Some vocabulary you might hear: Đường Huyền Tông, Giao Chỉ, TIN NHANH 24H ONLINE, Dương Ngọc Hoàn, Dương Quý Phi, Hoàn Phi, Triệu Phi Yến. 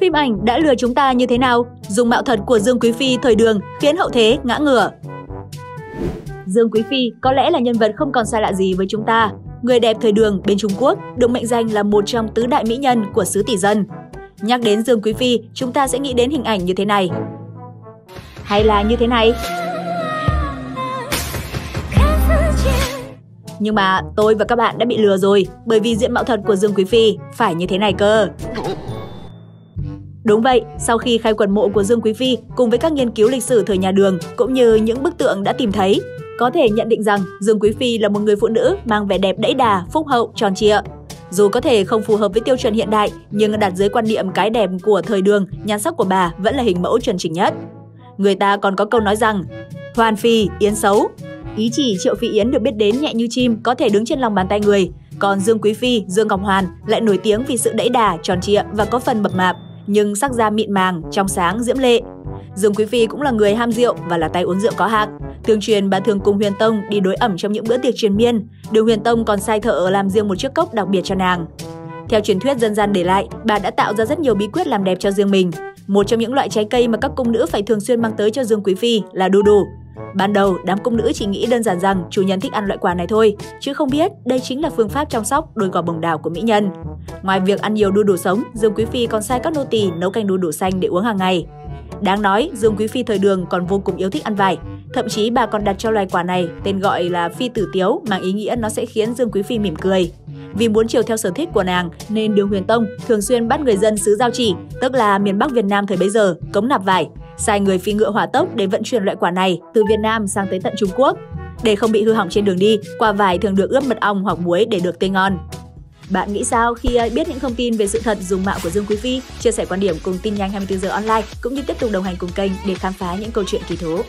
Phim ảnh đã lừa chúng ta như thế nào? Dùng mạo thật của Dương Quý Phi thời Đường khiến hậu thế ngã ngửa. Dương Quý Phi có lẽ là nhân vật không còn xa lạ gì với chúng ta. Người đẹp thời Đường bên Trung Quốc được mệnh danh là một trong tứ đại mỹ nhân của xứ tỷ dân. Nhắc đến Dương Quý Phi, chúng ta sẽ nghĩ đến hình ảnh như thế này. Hay là như thế này. Nhưng mà tôi và các bạn đã bị lừa rồi, bởi vì diện mạo thật của Dương Quý Phi phải như thế này cơ. Đúng vậy, sau khi khai quật mộ của Dương Quý Phi cùng với các nghiên cứu lịch sử thời nhà Đường cũng như những bức tượng đã tìm thấy, có thể nhận định rằng Dương Quý Phi là một người phụ nữ mang vẻ đẹp đẫy đà, phúc hậu, tròn trịa. Dù có thể không phù hợp với tiêu chuẩn hiện đại, nhưng đặt dưới quan niệm cái đẹp của thời Đường, nhan sắc của bà vẫn là hình mẫu chuẩn chỉnh nhất. Người ta còn có câu nói rằng, Hoàn Phi, Yến xấu. Ý chỉ Triệu Phi Yến được biết đến nhẹ như chim, có thể đứng trên lòng bàn tay người. Còn Dương Quý Phi, Dương Ngọc Hoàn lại nổi tiếng vì sự đẫy đà, tròn trịa và có phần mập mạp, nhưng sắc da mịn màng, trong sáng, diễm lệ. Dương Quý Phi cũng là người ham rượu và là tay uống rượu có hạng. Tương truyền bà thường cùng Huyền Tông đi đối ẩm trong những bữa tiệc triền miên. Đường Huyền Tông còn sai thợ làm riêng một chiếc cốc đặc biệt cho nàng. Theo truyền thuyết dân gian để lại, bà đã tạo ra rất nhiều bí quyết làm đẹp cho riêng mình. Một trong những loại trái cây mà các cung nữ phải thường xuyên mang tới cho Dương Quý Phi là đu đủ. Ban đầu, đám cung nữ chỉ nghĩ đơn giản rằng chủ nhân thích ăn loại quả này thôi, chứ không biết đây chính là phương pháp chăm sóc đôi gò bồng đảo của mỹ nhân. Ngoài việc ăn nhiều đu đủ sống, Dương Quý Phi còn sai các nô tỳ nấu canh đu đủ xanh để uống hàng ngày. Đáng nói, Dương Quý Phi thời Đường còn vô cùng yêu thích ăn vải. Thậm chí bà còn đặt cho loài quả này tên gọi là phi tử tiếu, mang ý nghĩa nó sẽ khiến Dương Quý Phi mỉm cười. Vì muốn chiều theo sở thích của nàng nên Đường Huyền Tông thường xuyên bắt người dân xứ Giao Chỉ, tức là miền Bắc Việt Nam thời bấy giờ, cống nạp vải, sai người phi ngựa hỏa tốc để vận chuyển loại quả này từ Việt Nam sang tới tận Trung Quốc. Để không bị hư hỏng trên đường đi, quả vải thường được ướp mật ong hoặc muối để được tươi ngon. Bạn nghĩ sao khi biết những thông tin về sự thật dùng mạo của Dương Quý Phi? Chia sẻ quan điểm cùng tin nhanh 24h online cũng như tiếp tục đồng hành cùng kênh để khám phá những câu chuyện kỳ thú.